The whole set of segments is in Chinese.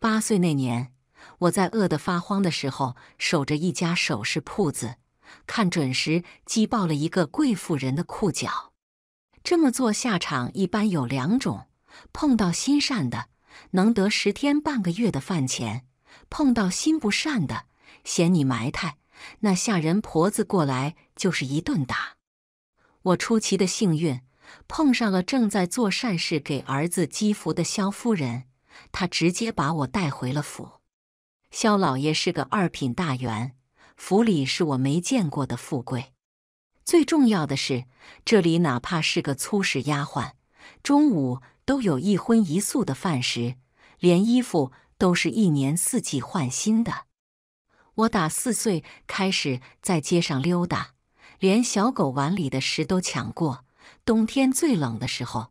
8岁那年，我在饿得发慌的时候，守着一家首饰铺子，看准时击爆了一个贵妇人的裤脚。这么做下场一般有2种：碰到心善的，能得10天半个月的饭钱；碰到心不善的，嫌你埋汰，那下人婆子过来就是一顿打。我出奇的幸运，碰上了正在做善事给儿子积福的肖夫人。 他直接把我带回了府。肖老爷是个2品大员，府里是我没见过的富贵。最重要的是，这里哪怕是个粗使丫鬟，中午都有一荤一素的饭食，连衣服都是1年4季换新的。我打4岁开始在街上溜达，连小狗碗里的食都抢过。冬天最冷的时候，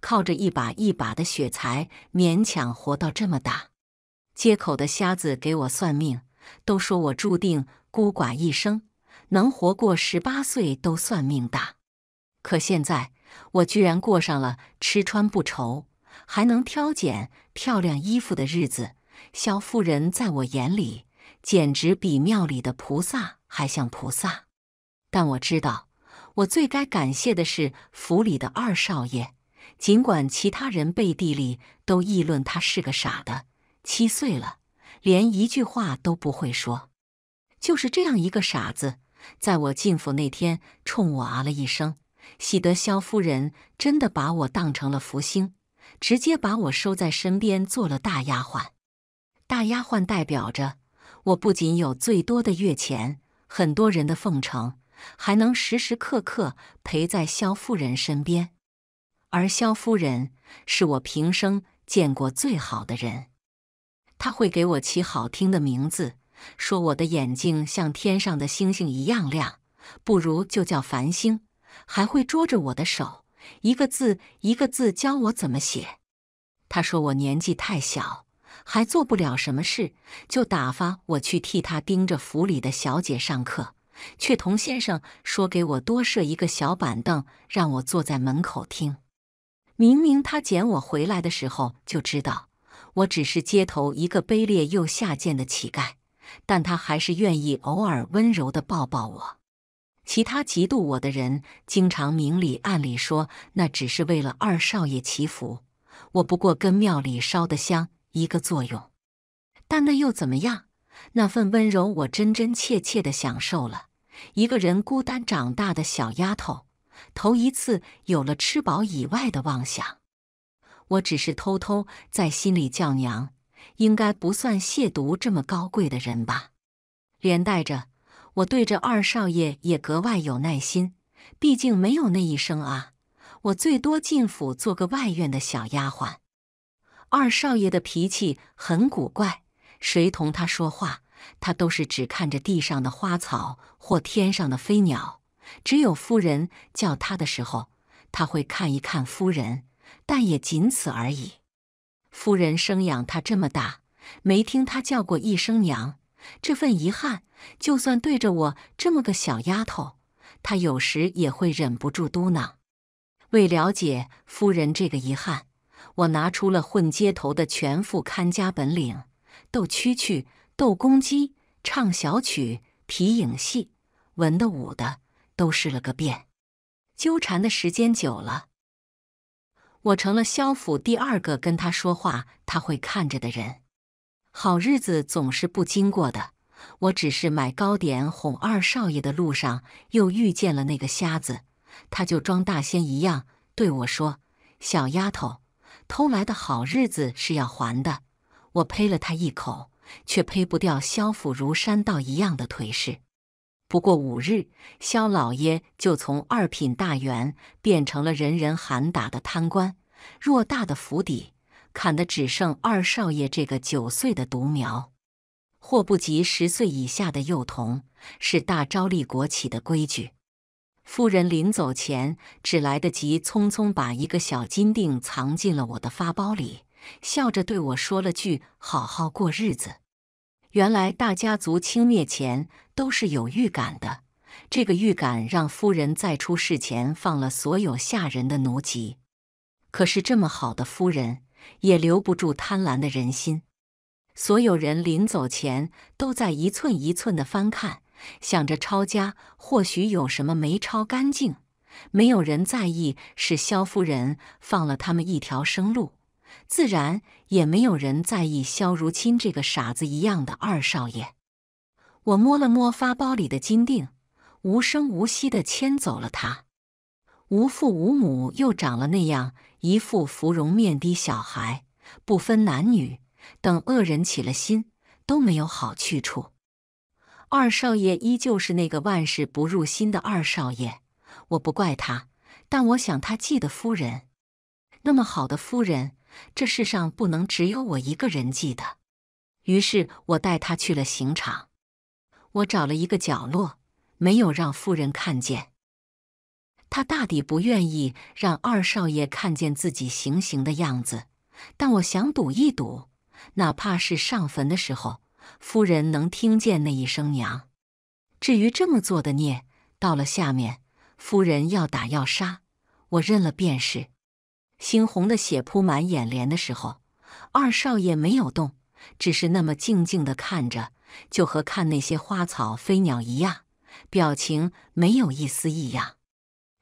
靠着一把一把的雪才勉强活到这么大。街口的瞎子给我算命，都说我注定孤寡一生，能活过18岁都算命大。可现在我居然过上了吃穿不愁，还能挑拣漂亮衣服的日子。萧夫人在我眼里简直比庙里的菩萨还像菩萨。但我知道，我最该感谢的是府里的2少爷。 尽管其他人背地里都议论他是个傻的，7岁了，连一句话都不会说。就是这样一个傻子，在我进府那天冲我啊了一声，喜得萧夫人真的把我当成了福星，直接把我收在身边做了大丫鬟。大丫鬟代表着我不仅有最多的月钱，很多人的奉承，还能时时刻刻陪在萧夫人身边。 而萧夫人是我平生见过最好的人，她会给我起好听的名字，说我的眼睛像天上的星星一样亮，不如就叫繁星，还会捉着我的手，一个字一个字教我怎么写。她说我年纪太小，还做不了什么事，就打发我去替她盯着府里的小姐上课。却同先生说给我多设一个小板凳，让我坐在门口听。 明明他捡我回来的时候就知道，我只是街头一个卑劣又下贱的乞丐，但他还是愿意偶尔温柔地抱抱我。其他嫉妒我的人经常明里暗里说，那只是为了2少爷祈福，我不过跟庙里烧的香一个作用。但那又怎么样？那份温柔我真真切切地享受了。一个人孤单长大的小丫头。 头一次有了吃饱以外的妄想，我只是偷偷在心里叫娘，应该不算亵渎这么高贵的人吧。连带着，我对着2少爷也格外有耐心，毕竟没有那一生啊，我最多进府做个外院的小丫鬟。2少爷的脾气很古怪，谁同他说话，他都是只看着地上的花草或天上的飞鸟。 只有夫人叫他的时候，他会看一看夫人，但也仅此而已。夫人生养他这么大，没听他叫过一声娘，这份遗憾，就算对着我这么个小丫头，他有时也会忍不住嘟囔。为了解夫人这个遗憾，我拿出了混街头的全副看家本领：斗蛐蛐、斗公鸡、唱小曲、皮影戏，文的武的 都试了个遍，纠缠的时间久了，我成了萧府第2个跟他说话他会看着的人。好日子总是不经过的，我只是买糕点哄2少爷的路上，又遇见了那个瞎子，他就装大仙一样对我说：“小丫头，偷来的好日子是要还的。”我呸了他一口，却呸不掉萧府如山道一样的颓势。 不过5日，萧老爷就从2品大员变成了人人喊打的贪官。偌大的府邸，砍的只剩2少爷这个9岁的独苗，祸不及10岁以下的幼童，是大昭历国起的规矩。夫人临走前，只来得及匆匆把一个小金锭藏进了我的发包里，笑着对我说了句：“好好过日子。” 原来大家族清灭前都是有预感的，这个预感让夫人在出事前放了所有下人的奴籍。可是这么好的夫人，也留不住贪婪的人心。所有人临走前都在一寸一寸地翻看，想着抄家或许有什么没抄干净。没有人在意是萧夫人放了他们一条生路，自然也没有人在意萧如钦这个傻子一样的二少爷。我摸了摸发包里的金锭，无声无息地牵走了他。无父无母又长了那样，一副芙蓉面的小孩，不分男女，等恶人起了心，都没有好去处。二少爷依旧是那个万事不入心的二少爷，我不怪他，但我想他记得夫人。那么好的夫人，这世上不能只有我一个人记得。于是我带他去了刑场。我找了一个角落，没有让夫人看见。他大抵不愿意让二少爷看见自己行刑的样子，但我想赌一赌，哪怕是上坟的时候，夫人能听见那一声娘。至于这么做的孽，到了下面，夫人要打要杀，我认了便是。猩红的血铺满眼帘的时候，二少爷没有动，只是那么静静地看着，就和看那些花草飞鸟一样，表情没有一丝异样。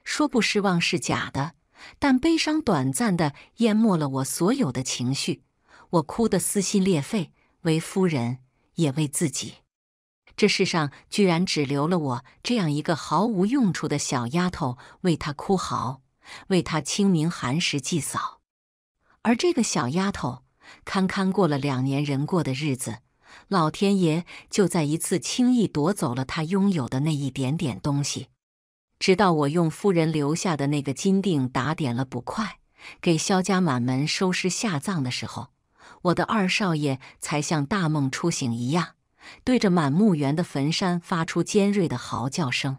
说不失望是假的，但悲伤短暂地淹没了我所有的情绪，我哭得撕心裂肺，为夫人，也为自己。这世上居然只留了我这样一个毫无用处的小丫头，为她哭嚎，为她清明寒食祭扫。而这个小丫头，堪堪过了2年人过的日子，老天爷就在一次轻易夺走了她拥有的那一点点东西。直到我用夫人留下的那个金锭打点了捕快，给萧家满门收尸下葬的时候，我的二少爷才像大梦初醒一样，对着满墓园的坟山发出尖锐的嚎叫声，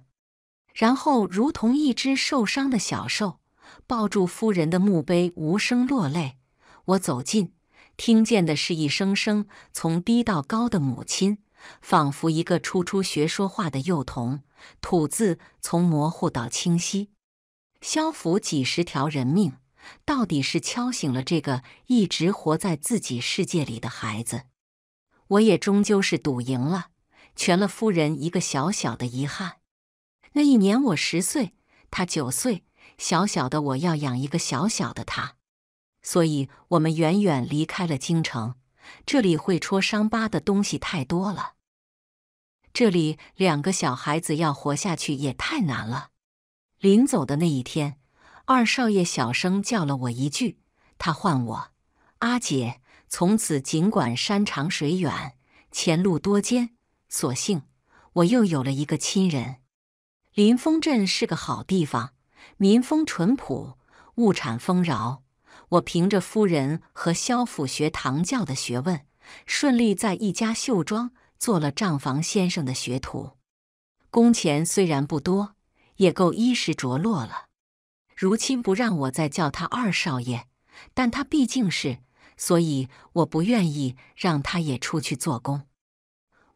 然后如同一只受伤的小兽，抱住夫人的墓碑无声落泪。我走近，听见的是一声声从低到高的母亲，仿佛一个初初学说话的幼童，吐字从模糊到清晰。萧府几十条人命，到底是敲醒了这个一直活在自己世界里的孩子。我也终究是赌赢了，全了夫人一个小小的遗憾。那一年我10岁，他9岁，小小的我要养一个小小的他，所以我们远远离开了京城。这里会戳伤疤的东西太多了，这里2个小孩子要活下去也太难了。临走的那一天，二少爷小声叫了我一句，他唤我阿姐。从此尽管山长水远，前路多艰，所幸我又有了一个亲人。临风镇是个好地方，民风淳朴，物产丰饶。我凭着夫人和萧府学堂教的学问，顺利在一家绣庄做了账房先生的学徒。工钱虽然不多，也够衣食着落了。如今不让我再叫他二少爷，但他毕竟是，所以我不愿意让他也出去做工。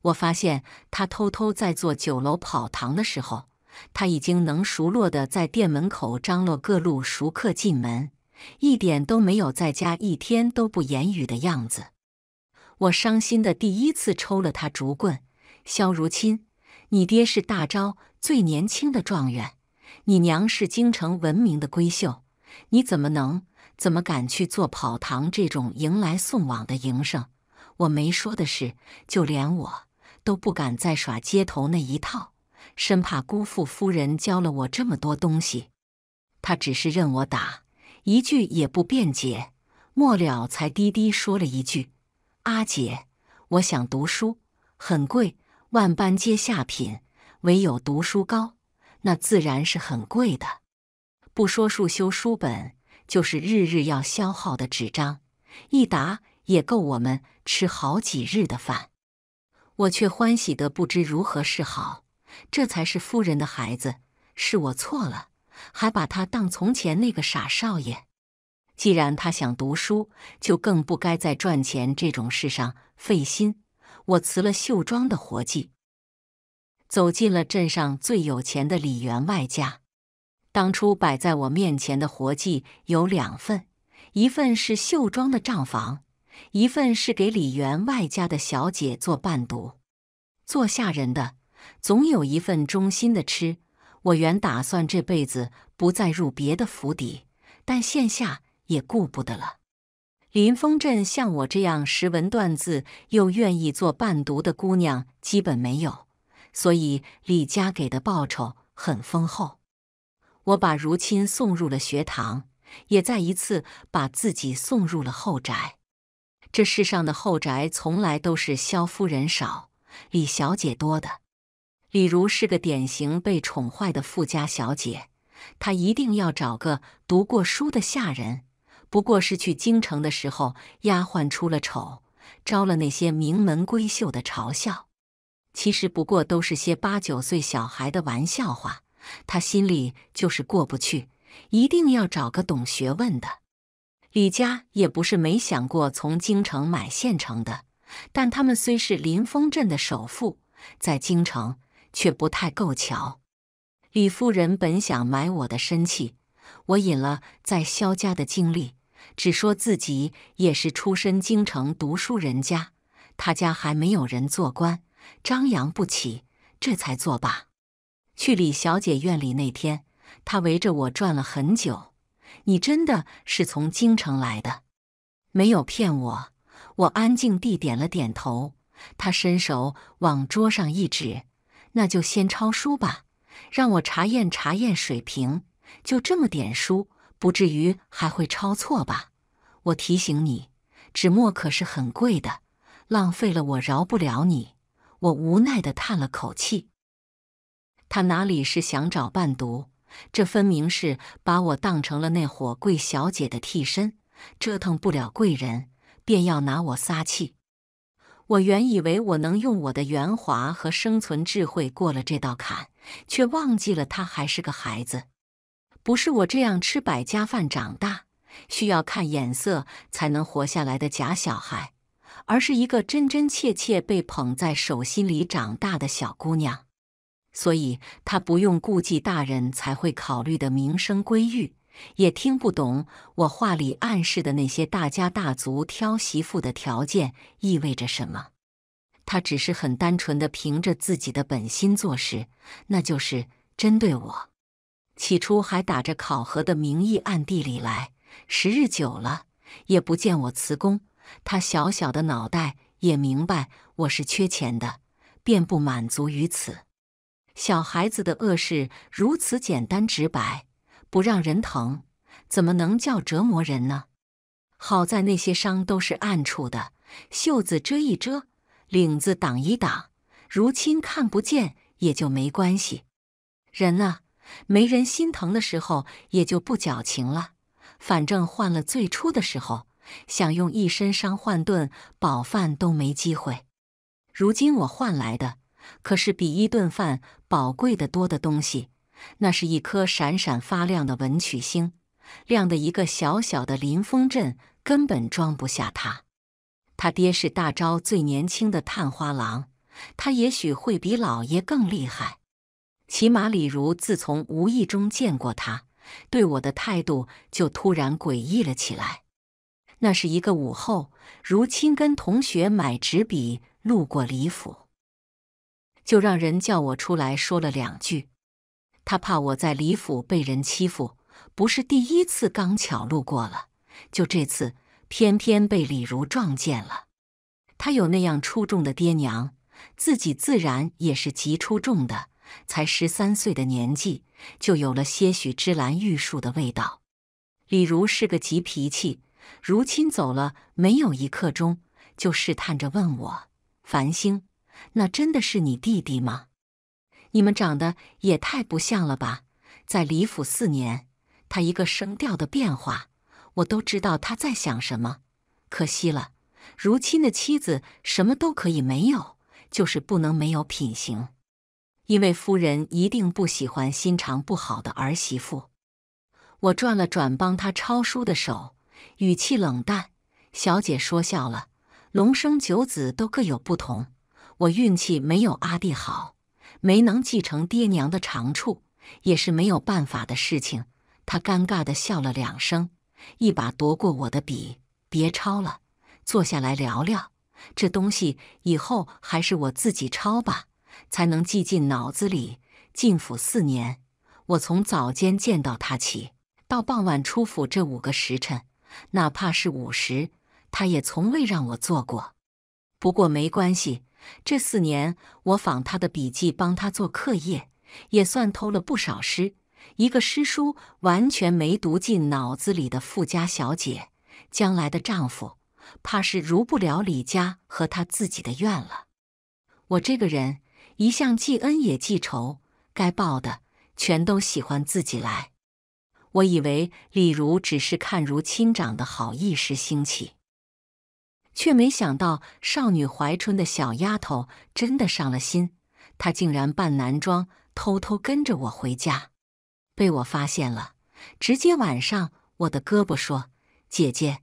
我发现他偷偷在做酒楼跑堂的时候，他已经能熟络地在店门口张罗各路熟客进门，一点都没有在家一天都不言语的样子。我伤心的第1次抽了他竹棍。萧如钦，你爹是大昭最年轻的状元，你娘是京城闻名的闺秀，你怎么敢去做跑堂这种迎来送往的营生？我没说的是，就连我都不敢再耍街头那一套，生怕辜负夫人教了我这么多东西。他只是任我打，一句也不辩解，末了才低低说了一句：“阿姐，我想读书，很贵，万般皆下品，唯有读书高，那自然是很贵的。不说数修书本，就是日日要消耗的纸张，一沓也够我们吃好几日的饭。”我却欢喜得不知如何是好，这才是夫人的孩子，是我错了。还把他当从前那个傻少爷。既然他想读书，就更不该在赚钱这种事上费心。我辞了绣庄的活计，走进了镇上最有钱的李员外家。当初摆在我面前的活计有2份，一份是绣庄的账房，一份是给李员外家的小姐做伴读。做下人的，总有一份忠心的吃。我原打算这辈子不再入别的府邸，但现下也顾不得了。临风镇像我这样识文断字又愿意做伴读的姑娘基本没有，所以李家给的报酬很丰厚。我把如亲送入了学堂，也再一次把自己送入了后宅。这世上的后宅从来都是萧夫人少，李小姐多的。李如是个典型被宠坏的富家小姐，她一定要找个读过书的下人。不过是去京城的时候，丫鬟出了丑，招了那些名门闺秀的嘲笑。其实不过都是些8、9岁小孩的玩笑话，她心里就是过不去，一定要找个懂学问的。李家也不是没想过从京城买现成的，但他们虽是临风镇的首富，在京城却不太够瞧。李夫人本想买我的身契，我引了在萧家的经历，只说自己也是出身京城读书人家，他家还没有人做官，张扬不起，这才作罢。去李小姐院里那天，她围着我转了很久。你真的是从京城来的？没有骗我。我安静地点了点头。他伸手往桌上一指，那就先抄书吧，让我查验查验水平。就这么点书，不至于还会抄错吧？我提醒你，纸墨可是很贵的，浪费了我饶不了你。我无奈地叹了口气。他哪里是想找伴读？这分明是把我当成了那伙贵小姐的替身，折腾不了贵人，便要拿我撒气。我原以为我能用我的圆滑和生存智慧过了这道坎，却忘记了她还是个孩子。不是我这样吃百家饭长大，需要看眼色才能活下来的假小孩，而是一个真真切切被捧在手心里长大的小姑娘。所以他不用顾忌大人才会考虑的民生规矩，也听不懂我话里暗示的那些大家大族挑媳妇的条件意味着什么。他只是很单纯地凭着自己的本心做事，那就是针对我。起初还打着考核的名义暗地里来，时日久了也不见我辞工，他小小的脑袋也明白我是缺钱的，便不满足于此。小孩子的恶事如此简单直白，不让人疼，怎么能叫折磨人呢？好在那些伤都是暗处的，袖子遮一遮，领子挡一挡，如亲看不见也就没关系。人啊，没人心疼的时候也就不矫情了，反正换了最初的时候，想用一身伤换顿饱饭都没机会。如今我换来的可是比一顿饭宝贵得多的东西，那是一颗闪闪发亮的文曲星，亮的一个小小的临风镇根本装不下它。他爹是大昭最年轻的探花郎，他也许会比老爷更厉害。起码李如自从无意中见过他，对我的态度就突然诡异了起来。那是一个午后，如亲跟同学买纸笔，路过李府，就让人叫我出来说了两句。他怕我在李府被人欺负，不是第一次刚巧路过了，就这次偏偏被李如撞见了。他有那样出众的爹娘，自己自然也是极出众的，才13岁的年纪就有了些许芝兰玉树的味道。李如是个急脾气，如亲走了没有一刻钟，就试探着问我，繁星，那真的是你弟弟吗？你们长得也太不像了吧！在李府4年，他一个声调的变化，我都知道他在想什么。可惜了，如亲的妻子什么都可以没有，就是不能没有品行。因为夫人一定不喜欢心肠不好的儿媳妇。我转了转帮他抄书的手，语气冷淡。小姐说笑了，龙生九子都各有不同。我运气没有阿弟好，没能继承爹娘的长处，也是没有办法的事情。他尴尬地笑了2声，一把夺过我的笔，别抄了，坐下来聊聊。这东西以后还是我自己抄吧，才能记进脑子里。进府4年，我从早间见到他起，到傍晚出府这5个时辰，哪怕是午时，他也从未让我做过。不过没关系，这4年我仿他的笔记帮他做课业，也算偷了不少诗。 一个诗书完全没读进脑子里的富家小姐，将来的丈夫怕是如不了李家和她自己的愿了。我这个人一向记恩也记仇，该报的全都喜欢自己来。我以为李如只是看如亲长的好意时兴起，却没想到少女怀春的小丫头真的上了心，她竟然扮男装偷偷跟着我回家。 被我发现了，直接挽上我的胳膊说：“姐姐，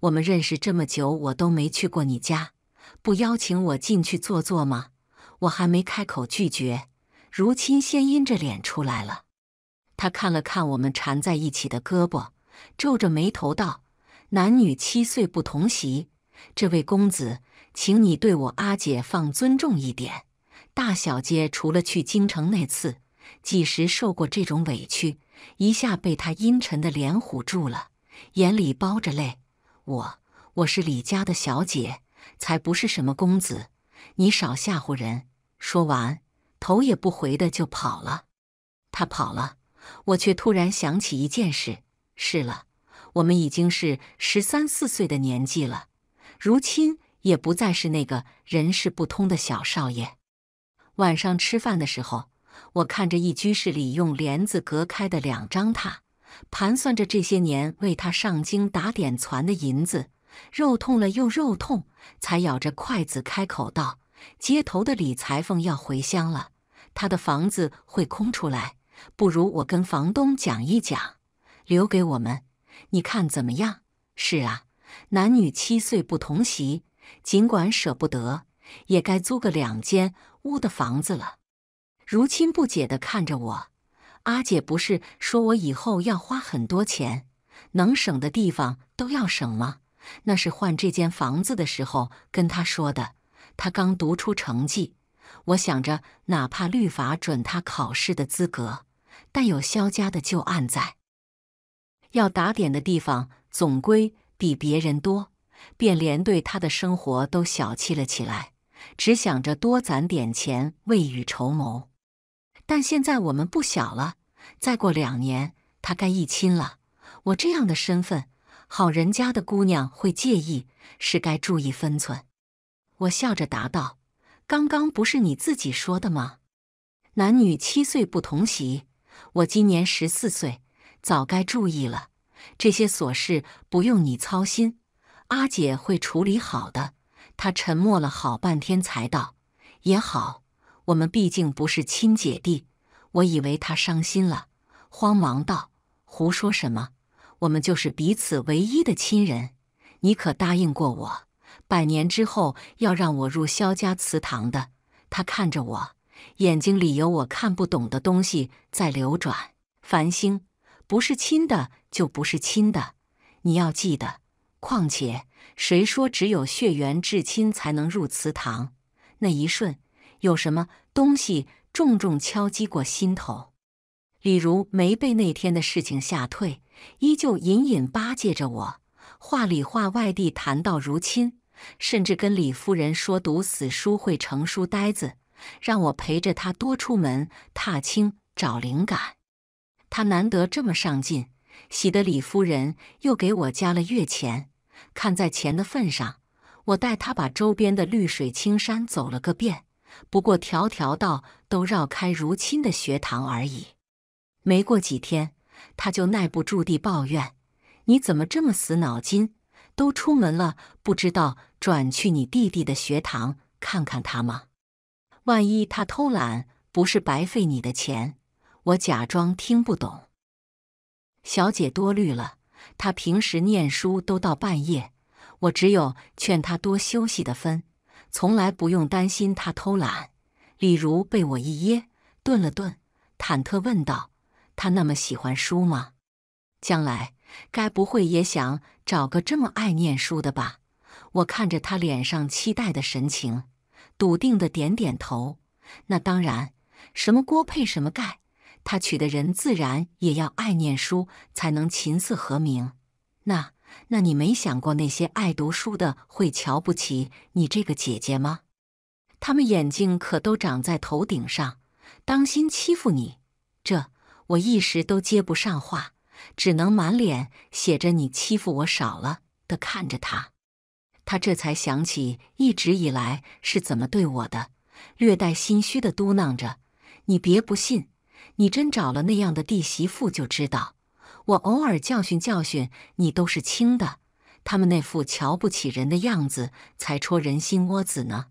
我们认识这么久，我都没去过你家，不邀请我进去坐坐吗？”我还没开口拒绝，如亲先阴着脸出来了。她看了看我们缠在一起的胳膊，皱着眉头道：“男女7岁不同席，这位公子，请你对我阿姐放尊重一点。大小姐除了去京城那次。” 几时受过这种委屈？一下被他阴沉的脸唬住了，眼里包着泪。我是李家的小姐，才不是什么公子，你少吓唬人！说完，头也不回的就跑了。他跑了，我却突然想起一件事。是了，我们已经是13、14岁的年纪了，如今也不再是那个人事不通的小少爷。晚上吃饭的时候。 我看着一居室里用帘子隔开的2张榻，盘算着这些年为他上京打点攒的银子，肉痛了又肉痛，才咬着筷子开口道：“街头的李裁缝要回乡了，他的房子会空出来，不如我跟房东讲一讲，留给我们，你看怎么样？”是啊，男女7岁不同席，尽管舍不得，也该租个2间屋的房子了。 如亲不解地看着我，阿姐不是说我以后要花很多钱，能省的地方都要省吗？那是换这间房子的时候跟她说的。她刚读出成绩，我想着哪怕律法准她考试的资格，但有萧家的旧案在，要打点的地方总归比别人多，便连对她的生活都小气了起来，只想着多攒点钱未雨绸缪。 但现在我们不小了，再过2年他该一亲了。我这样的身份，好人家的姑娘会介意，是该注意分寸。我笑着答道：“刚刚不是你自己说的吗？男女7岁不同席。我今年14岁，早该注意了。这些琐事不用你操心，阿姐会处理好的。”她沉默了好半天，才道：“也好。” 我们毕竟不是亲姐弟，我以为他伤心了，慌忙道：“胡说什么？我们就是彼此唯一的亲人。你可答应过我，100年之后要让我入萧家祠堂的。”他看着我，眼睛里有我看不懂的东西在流转。繁星，不是亲的就不是亲的，你要记得。况且，谁说只有血缘至亲才能入祠堂？那一瞬。 有什么东西重重敲击过心头？李如没被那天的事情吓退，依旧隐隐巴结着我，话里话外地谈到如亲，甚至跟李夫人说读死书会成书呆子，让我陪着他多出门踏青找灵感。他难得这么上进，喜得李夫人又给我加了月钱。看在钱的份上，我带他把周边的绿水青山走了个遍。 不过条条道都绕开如亲的学堂而已。没过几天，他就耐不住地抱怨：“你怎么这么死脑筋？都出门了，不知道转去你弟弟的学堂看看他吗？万一他偷懒，不是白费你的钱？”我假装听不懂：“小姐多虑了，他平时念书都到半夜，我只有劝他多休息的份。” 从来不用担心他偷懒。李如被我一噎，顿了顿，忐忑问道：“他那么喜欢书吗？将来该不会也想找个这么爱念书的吧？”我看着他脸上期待的神情，笃定的点点头。那当然，什么郭配什么盖，他娶的人自然也要爱念书，才能琴瑟和鸣。那你没想过那些爱读书的会瞧不起你这个姐姐吗？他们眼睛可都长在头顶上，当心欺负你。这我一时都接不上话，只能满脸写着你欺负我少了的看着他。他这才想起一直以来是怎么对我的，略带心虚的嘟囔着：“你别不信，你真找了那样的弟媳妇就知道。我偶尔教训教训你都是轻的，他们那副瞧不起人的样子才戳人心窝子呢。”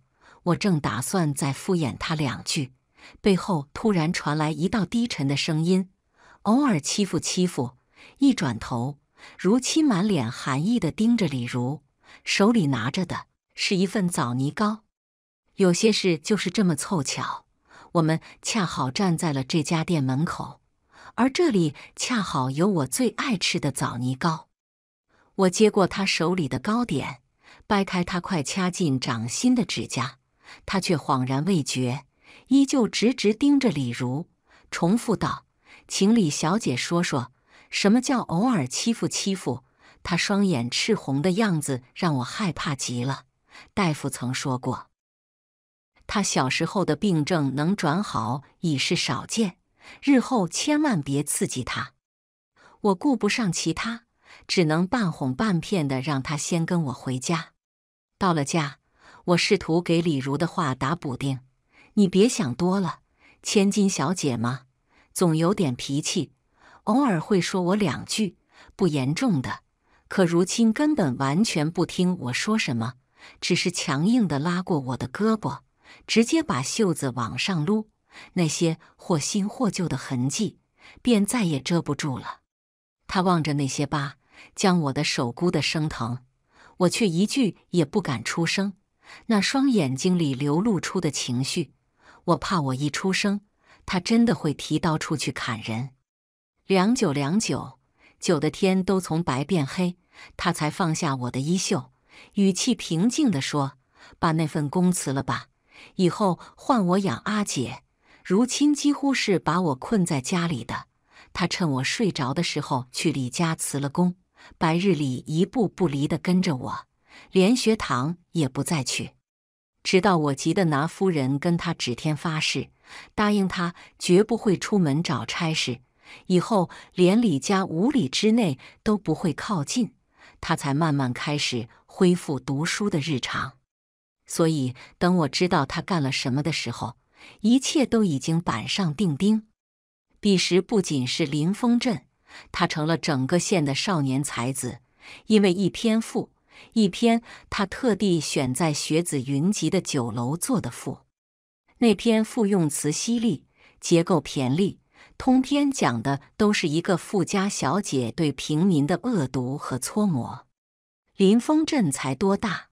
我正打算再敷衍他两句，背后突然传来一道低沉的声音：“偶尔欺负欺负。”一转头，如妻满脸寒意地盯着李如，手里拿着的是一份枣泥糕。有些事就是这么凑巧，我们恰好站在了这家店门口，而这里恰好有我最爱吃的枣泥糕。我接过他手里的糕点，掰开他快掐进掌心的指甲，他却恍然未觉，依旧直直盯着李如，重复道：“请李小姐说说，什么叫偶尔欺负欺负？”他双眼赤红的样子让我害怕极了。大夫曾说过，他小时候的病症能转好已是少见，日后千万别刺激他。我顾不上其他，只能半哄半骗的让他先跟我回家。到了家，我试图给李如的话打补丁：“你别想多了，千金小姐嘛，总有点脾气，偶尔会说我两句，不严重的。”可如今根本完全不听我说什么，只是强硬地拉过我的胳膊，直接把袖子往上撸，那些或新或旧的痕迹便再也遮不住了。他望着那些疤，将我的手箍得生疼，我却一句也不敢出声。那双眼睛里流露出的情绪，我怕我一出声，他真的会提刀出去砍人。良久，久的天都从白变黑，他才放下我的衣袖，语气平静地说：“把那份工辞了吧，以后换我养阿姐。”如今几乎是把我困在家里的，他趁我睡着的时候去李家辞了工，白日里一步不离地跟着我，连学堂也不再去，直到我急得拿夫人跟他指天发誓，答应他绝不会出门找差事，以后连李家5里之内都不会靠近，他才慢慢开始恢复读书的日常。所以等我知道他干了什么的时候，一切都已经板上钉钉。彼时不仅是临风镇，他成了整个县的少年才子，因为一篇赋，一篇他特地选在学子云集的酒楼做的赋。那篇赋用词犀利，结构骈俪，通篇讲的都是一个富家小姐对平民的恶毒和搓磨。临风镇才多大，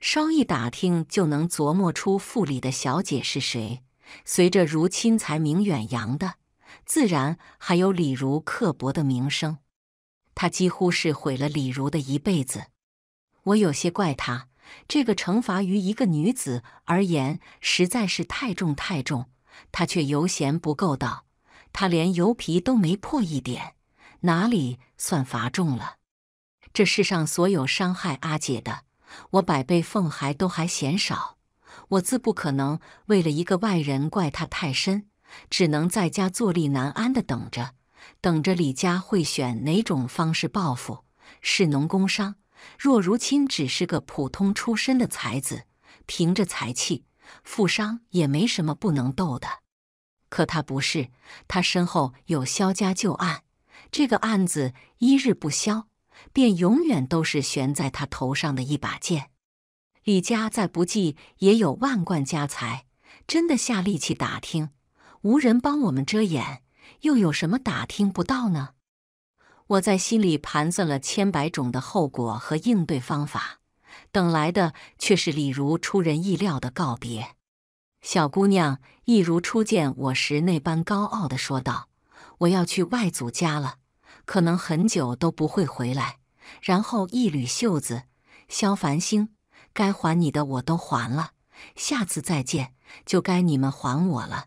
稍一打听就能琢磨出赋里的小姐是谁。随着如亲才名远扬的，自然还有李如刻薄的名声。他几乎是毁了李如的一辈子。我有些怪他，这个惩罚于一个女子而言实在是太重。他却犹嫌不够道：“他连油皮都没破一点，哪里算罚重了？这世上所有伤害阿姐的，我100倍奉还都还嫌少。我自不可能为了一个外人怪他太深，只能在家坐立难安的等着李家会选哪种方式报复，是农工商。若如亲只是个普通出身的才子，凭着才气，富商也没什么不能斗的。可他不是，他身后有萧家旧案，这个案子一日不消，便永远都是悬在他头上的一把剑。李家再不济也有万贯家财，真的下力气打听，无人帮我们遮掩，又有什么打听不到呢？我在心里盘算了千百种的后果和应对方法，等来的却是李如出人意料的告别。小姑娘一如初见我时那般高傲地说道：“我要去外祖家了，可能很久都不会回来。”然后一捋袖子，萧繁星，该还你的我都还了，下次再见就该你们还我了。”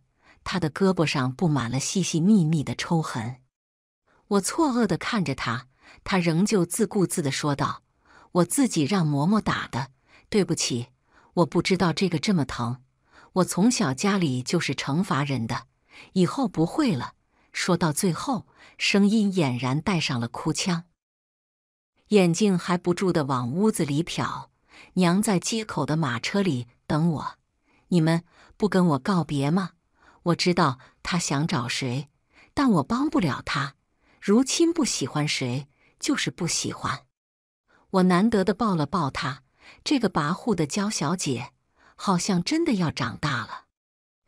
他的胳膊上布满了细细密密的抽痕。我错愕地看着他，他仍旧自顾自地说道：“我自己让嬷嬷打的，对不起，我不知道这个这么疼。我从小家里就是惩罚人的，以后不会了。”说到最后，声音俨然带上了哭腔，眼睛还不住地往屋子里瞟。娘在街口的马车里等我，你们不跟我告别吗？我知道他想找谁，但我帮不了他。如今不喜欢谁，就是不喜欢。我难得的抱了抱他，这个跋扈的娇小姐，好像真的要长大了。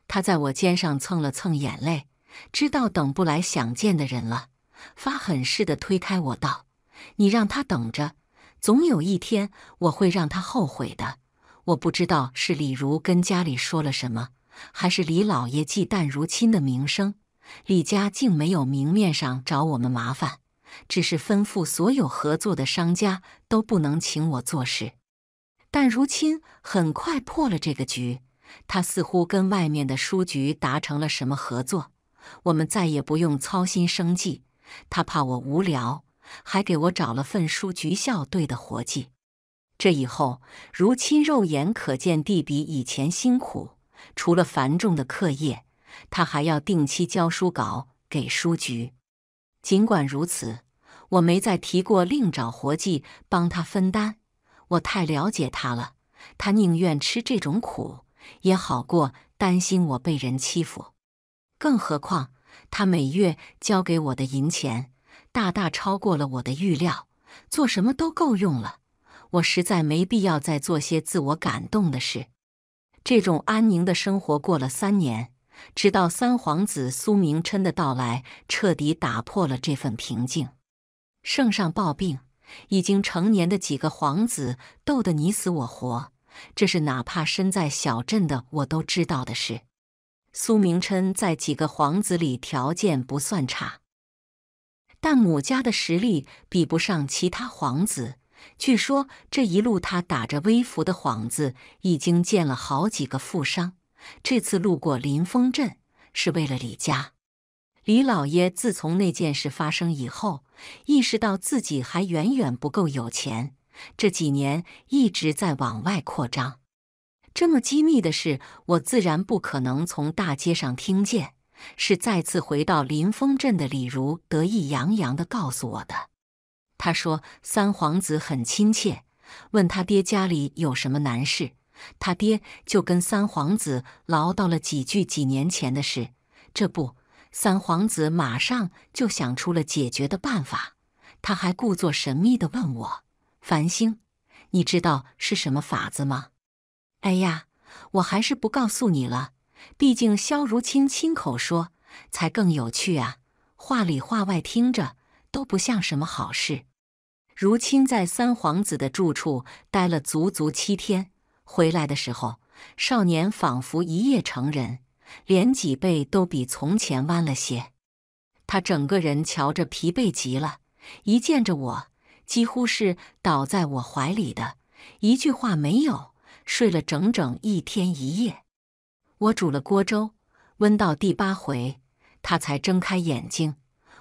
她在我肩上蹭了蹭眼泪，知道等不来想见的人了，发狠似的推开我道：“你让他等着，总有一天我会让他后悔的。”我不知道是李如跟家里说了什么，还是李老爷忌惮如亲的名声，李家竟没有明面上找我们麻烦，只是吩咐所有合作的商家都不能请我做事。但如亲很快破了这个局，他似乎跟外面的书局达成了什么合作，我们再也不用操心生计。他怕我无聊，还给我找了份书局校队的活计。这以后，如亲肉眼可见地比以前辛苦，除了繁重的课业，他还要定期交书稿给书局。尽管如此，我没再提过另找活计帮他分担。我太了解他了，他宁愿吃这种苦，也好过担心我被人欺负。更何况，他每月交给我的银钱，大大超过了我的预料，做什么都够用了。我实在没必要再做些自我感动的事。这种安宁的生活过了3年，直到三皇子苏明琛的到来，彻底打破了这份平静。圣上暴病，已经成年的几个皇子斗得你死我活，这是哪怕身在小镇的我都知道的事。苏明琛在几个皇子里条件不算差，但母家的实力比不上其他皇子。据说这一路他打着微服的幌子，已经见了好几个富商。这次路过临风镇是为了李家。李老爷自从那件事发生以后，意识到自己还远远不够有钱，这几年一直在往外扩张。这么机密的事，我自然不可能从大街上听见，是再次回到临风镇的李如得意洋洋地告诉我的。他说三皇子很亲切，问他爹家里有什么难事，他爹就跟三皇子唠叨了几句几年前的事。这不，三皇子马上就想出了解决的办法。他还故作神秘地问我：“繁星，你知道是什么法子吗？”哎呀，我还是不告诉你了，毕竟萧如清亲口说才更有趣啊，话里话外听着都不像什么好事。如清在三皇子的住处待了足足7天，回来的时候，少年仿佛一夜成人，连脊背都比从前弯了些。他整个人瞧着疲惫极了，一见着我几乎是倒在我怀里的，一句话没有，睡了整整1天1夜。我煮了锅粥，温到第8回他才睁开眼睛。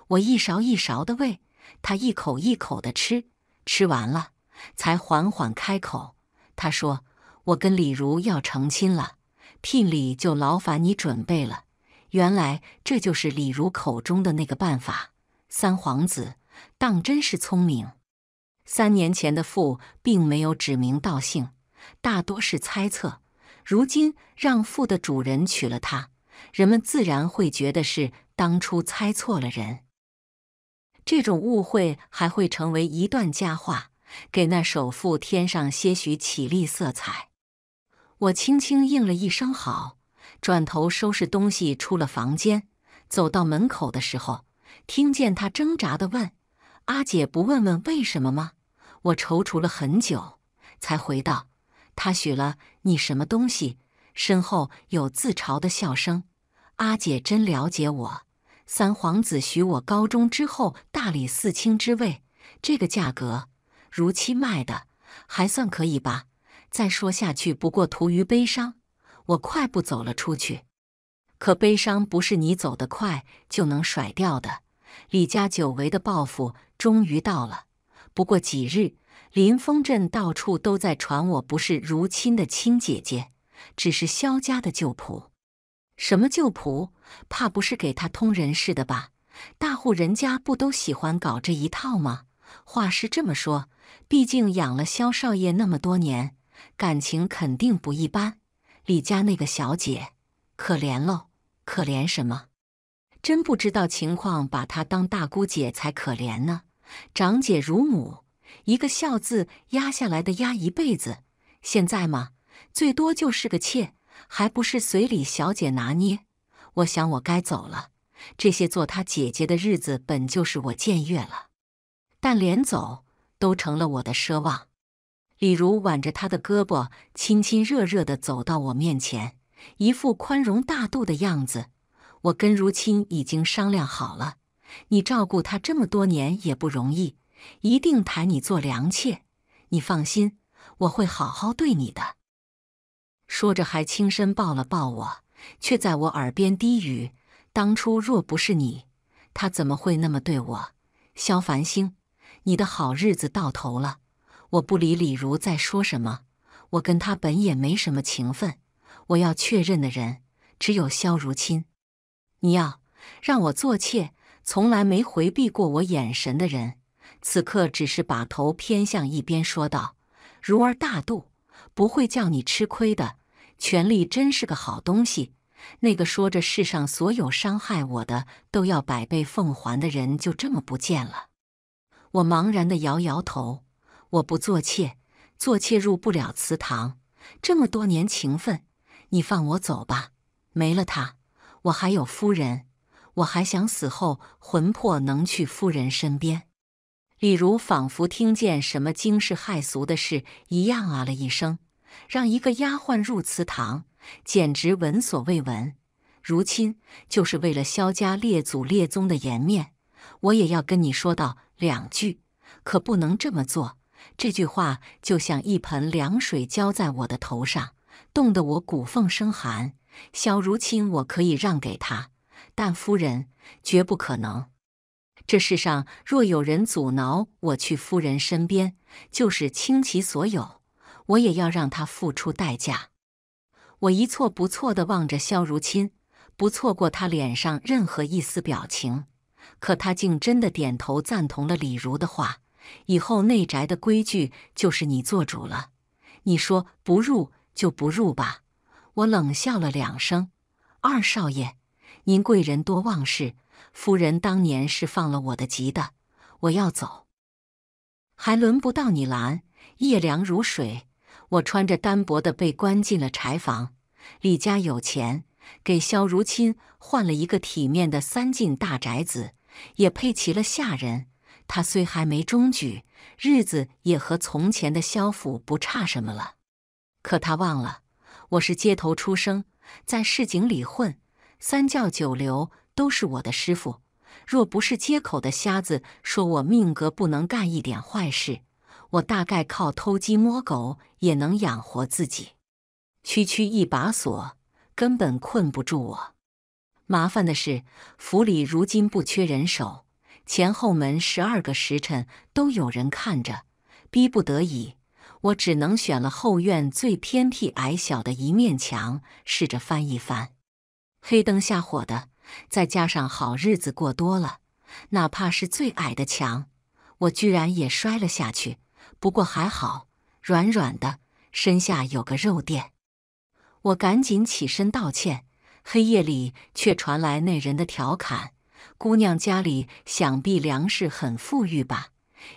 我一勺一勺的喂，他一口一口的吃，吃完了才缓缓开口。他说：“我跟李如要成亲了，聘礼就劳烦你准备了。”原来这就是李如口中的那个办法。三皇子当真是聪明。3年前的父并没有指名道姓，大多是猜测。如今让父的主人娶了她，人们自然会觉得是当初猜错了人。这种误会还会成为一段佳话，给那首付添上些许绮丽色彩。我轻轻应了一声好，转头收拾东西出了房间。走到门口的时候，听见他挣扎地问：“阿姐不问问为什么吗？”我踌躇了很久，才回道：“他许了你什么东西？”身后有自嘲的笑声。阿姐真了解我。三皇子许我高中之后大理寺卿之位，这个价格，如期卖的还算可以吧。再说下去不过徒余悲伤。我快步走了出去。可悲伤不是你走得快就能甩掉的。李家久违的报复终于到了。不过几日，临风镇到处都在传我不是如亲的亲姐姐，只是萧家的旧仆。什么旧仆？怕不是给他通人事的吧？大户人家不都喜欢搞这一套吗？话是这么说，毕竟养了萧少爷那么多年，感情肯定不一般。李家那个小姐，可怜喽！可怜什么？真不知道情况，把她当大姑姐才可怜呢。长姐如母，一个孝字压下来的压一辈子。现在嘛，最多就是个妾，还不是随李小姐拿捏。我想我该走了。这些做她姐姐的日子本就是我僭越了，但连走都成了我的奢望。李如挽着她的胳膊，亲亲热热地走到我面前，一副宽容大度的样子。我跟如亲已经商量好了，你照顾她这么多年也不容易，一定抬你做良妾。你放心，我会好好对你的。说着还轻身抱了抱我，却在我耳边低语。当初若不是你，他怎么会那么对我？萧繁星，你的好日子到头了。我不理李如在说什么，我跟他本也没什么情分，我要确认的人只有萧如亲。你要让我做妾，从来没回避过我眼神的人，此刻只是把头偏向一边说道：“如儿大度，不会叫你吃亏的。权力真是个好东西。”那个说着世上所有伤害我的都要百倍奉还的人就这么不见了。我茫然地摇摇头，我不做妾，做妾入不了祠堂。这么多年情分，你放我走吧。没了他，我还有夫人，我还想死后魂魄能去夫人身边。李如仿佛听见什么惊世骇俗的事一样啊了一声，让一个丫鬟入祠堂。简直闻所未闻，如亲，就是为了萧家列祖列宗的颜面，我也要跟你说道两句，可不能这么做。这句话就像一盆凉水浇在我的头上，冻得我骨缝生寒。萧如亲，我可以让给他，但夫人绝不可能。这世上若有人阻挠我去夫人身边，就是倾其所有，我也要让他付出代价。我一错不错地望着萧如亲，不错过他脸上任何一丝表情，可他竟真的点头赞同了李如的话。以后内宅的规矩就是你做主了，你说不入就不入吧。我冷笑了两声，二少爷，您贵人多忘事，夫人当年是放了我的急的，我要走。还轮不到你拦。夜凉如水。我穿着单薄的被关进了柴房。李家有钱，给萧如亲换了一个体面的三进大宅子，也配齐了下人。他虽还没中举，日子也和从前的萧府不差什么了。可他忘了，我是街头出生，在市井里混，三教九流都是我的师傅。若不是街口的瞎子说我命格不能干一点坏事，我大概靠偷鸡摸狗也能养活自己。区区一把锁根本困不住我。麻烦的是，府里如今不缺人手，前后门12个时辰都有人看着。逼不得已，我只能选了后院最偏僻矮小的一面墙，试着翻一翻。黑灯瞎火的，再加上好日子过多了，哪怕是最矮的墙，我居然也摔了下去。不过还好，软软的，身下有个肉垫。我赶紧起身道歉，黑夜里却传来那人的调侃：“姑娘家里想必粮食很富裕吧？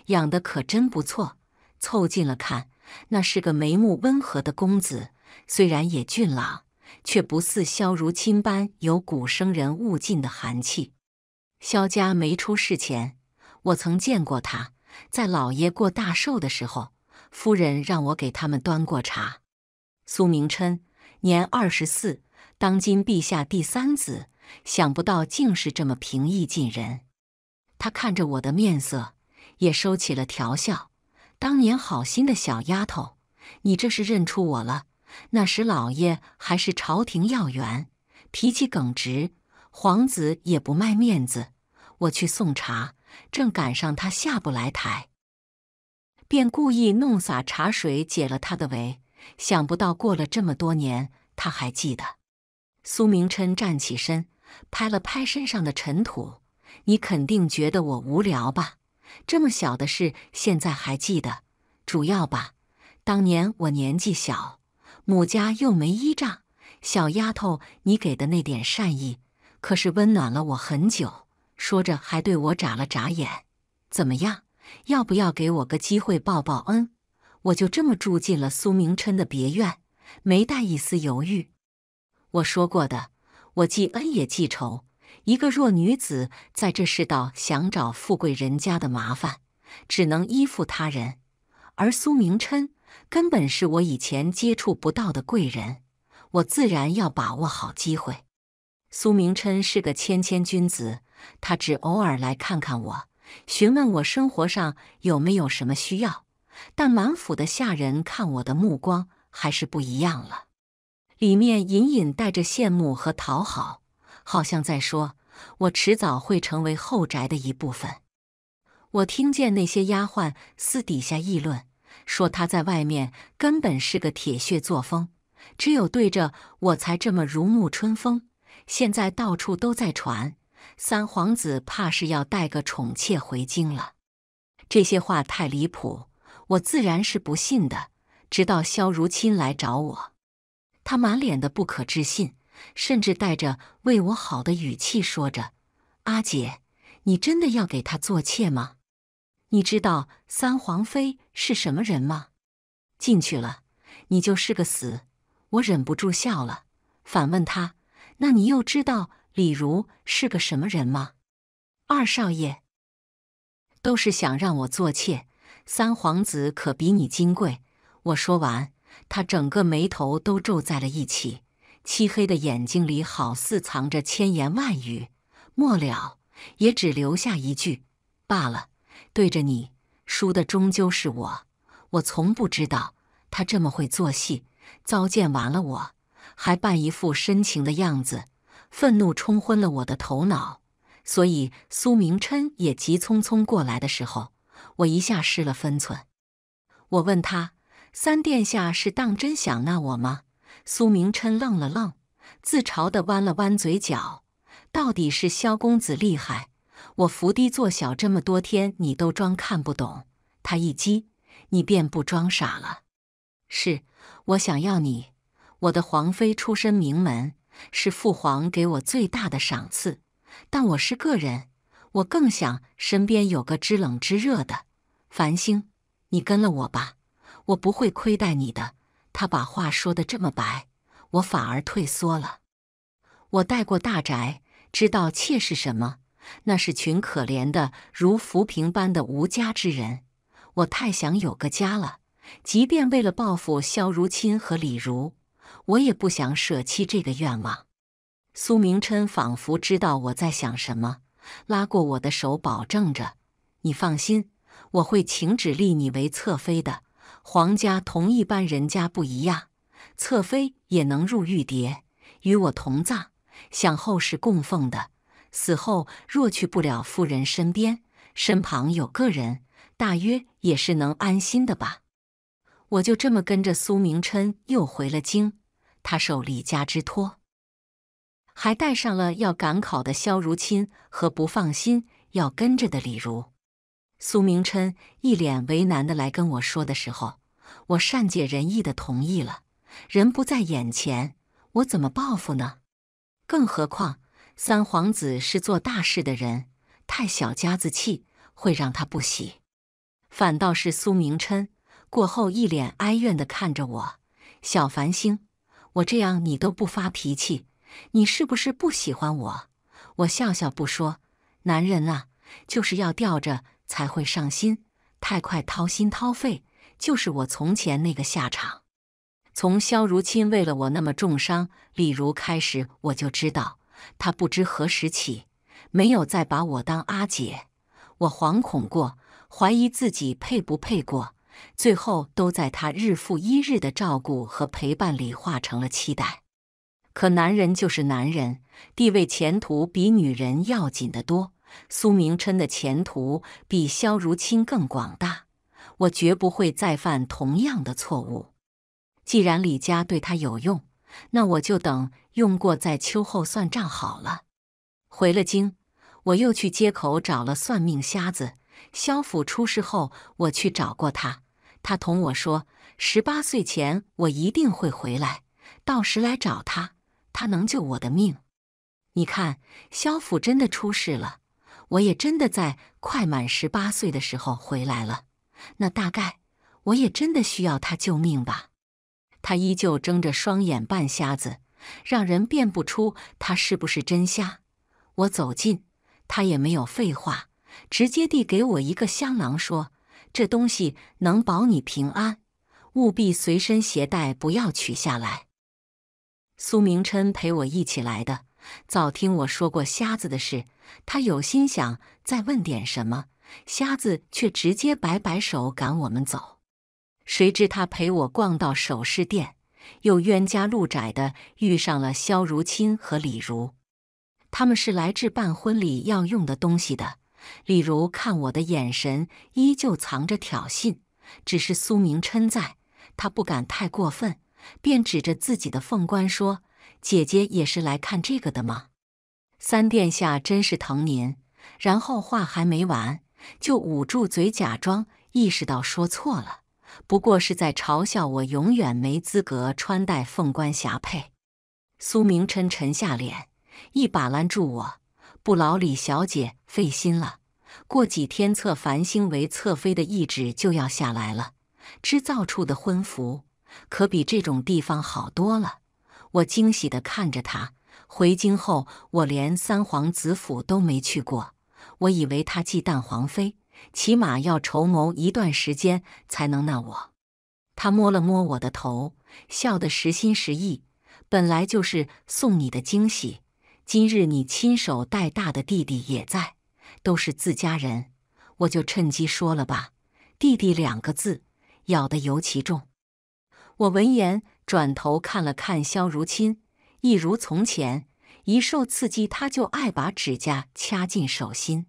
养得可真不错。”凑近了看，那是个眉目温和的公子，虽然也俊朗，却不似萧如亲般有股生人勿近的寒气。萧家没出事前，我曾见过他。在老爷过大寿的时候，夫人让我给他们端过茶。苏明琛，年24，当今陛下第3子，想不到竟是这么平易近人。他看着我的面色，也收起了调笑，当年好心的小丫头，你这是认出我了。那时老爷还是朝廷要员，脾气耿直，皇子也不卖面子。我去送茶，正赶上他下不来台，便故意弄洒茶水解了他的围。想不到过了这么多年，他还记得。苏明琛站起身，拍了拍身上的尘土：“你肯定觉得我无聊吧？这么小的事，现在还记得。主要吧，当年我年纪小，母家又没依仗，小丫头你给的那点善意，可是温暖了我很久。”说着还对我眨了眨眼：“怎么样？要不要给我个机会报报恩？”我就这么住进了苏明琛的别院，没带一丝犹豫。我说过的，我记恩也记仇。一个弱女子在这世道想找富贵人家的麻烦，只能依附他人。而苏明琛根本是我以前接触不到的贵人，我自然要把握好机会。苏明琛是个谦君子，他只偶尔来看看我，询问我生活上有没有什么需要。但满府的下人看我的目光还是不一样了，里面隐隐带着羡慕和讨好，好像在说我迟早会成为后宅的一部分。我听见那些丫鬟私底下议论，说他在外面根本是个铁血作风，只有对着我才这么如沐春风。现在到处都在传，三皇子怕是要带个宠妾回京了。这些话太离谱，我自然是不信的，直到萧如钦来找我，他满脸的不可置信，甚至带着为我好的语气说着：“阿姐，你真的要给他做妾吗？你知道三皇妃是什么人吗？进去了，你就是个死。”我忍不住笑了，反问他：“那你又知道李如是个什么人吗？”二少爷都是想让我做妾。三皇子可比你金贵。我说完，他整个眉头都皱在了一起，漆黑的眼睛里好似藏着千言万语，末了也只留下一句：“罢了，对着你，输的终究是我。我从不知道他这么会做戏。”糟践完了我，还扮一副深情的样子，愤怒冲昏了我的头脑。所以苏明琛也急匆匆过来的时候，我一下失了分寸。我问他：“三殿下是当真想纳我吗？”苏明琛愣了愣，自嘲地弯了弯嘴角：“到底是萧公子厉害，我伏低做小这么多天，你都装看不懂。他一激，你便不装傻了。是我想要你，我的皇妃出身名门，是父皇给我最大的赏赐。但我是个人。”我更想身边有个知冷知热的。繁星，你跟了我吧，我不会亏待你的。他把话说得这么白，我反而退缩了。我带过大宅，知道妾是什么，那是群可怜的如浮萍般的无家之人。我太想有个家了，即便为了报复萧如钦和李如，我也不想舍弃这个愿望。苏明琛仿佛知道我在想什么，拉过我的手，保证着：“你放心，我会请旨立你为侧妃的。皇家同一般人家不一样，侧妃也能入玉牒，与我同葬，享后世供奉的。死后若去不了夫人身边，身旁有个人，大约也是能安心的吧。”我就这么跟着苏明琛又回了京，他受李家之托，还带上了要赶考的萧如钦和不放心要跟着的李如。苏明琛一脸为难的来跟我说的时候，我善解人意的同意了。人不在眼前，我怎么报复呢？更何况三皇子是做大事的人，太小家子气会让他不喜。反倒是苏明琛过后一脸哀怨的看着我：“小繁星，我这样你都不发脾气，你是不是不喜欢我？”我笑笑不说，男人啊，就是要吊着才会上心，太快掏心掏肺，就是我从前那个下场。从萧如钦为了我那么重伤李如开始，我就知道他不知何时起没有再把我当阿姐。我惶恐过，怀疑自己配不配过，最后都在他日复一日的照顾和陪伴里化成了期待。可男人就是男人，地位前途比女人要紧得多。苏明琛的前途比萧如清更广大，我绝不会再犯同样的错误。既然李家对他有用，那我就等用过在秋后算账好了。回了京，我又去街口找了算命瞎子。萧府出事后，我去找过他，他同我说，18岁前我一定会回来，到时来找他，他能救我的命。你看，萧府真的出事了，我也真的在快满18岁的时候回来了，那大概我也真的需要他救命吧。他依旧睁着双眼半瞎子，让人辨不出他是不是真瞎。我走近，他也没有废话，直接递给我一个香囊，说：“这东西能保你平安，务必随身携带，不要取下来。”苏明琛陪我一起来的，早听我说过瞎子的事，他有心想再问点什么，瞎子却直接摆摆手赶我们走。谁知他陪我逛到首饰店，又冤家路窄的遇上了萧如清和李如，他们是来置办婚礼要用的东西的。李如看我的眼神依旧藏着挑衅，只是苏明琛在，他不敢太过分，便指着自己的凤冠说：“姐姐也是来看这个的吗？三殿下真是疼您。”然后话还没完，就捂住嘴假装意识到说错了，不过是在嘲笑我永远没资格穿戴凤冠霞帔。苏明琛沉下脸，一把拦住我：“不劳李小姐费心了，过几天侧繁星为侧妃的懿旨就要下来了，织造处的婚服可比这种地方好多了。”我惊喜地看着他。回京后，我连三皇子府都没去过，我以为他忌惮皇妃，起码要筹谋一段时间才能纳我。他摸了摸我的头，笑得实心实意：“本来就是送你的惊喜，今日你亲手带大的弟弟也在，都是自家人，我就趁机说了吧。”弟弟2个字咬得尤其重。我闻言转头看了看萧如清，一如从前，一受刺激他就爱把指甲掐进手心。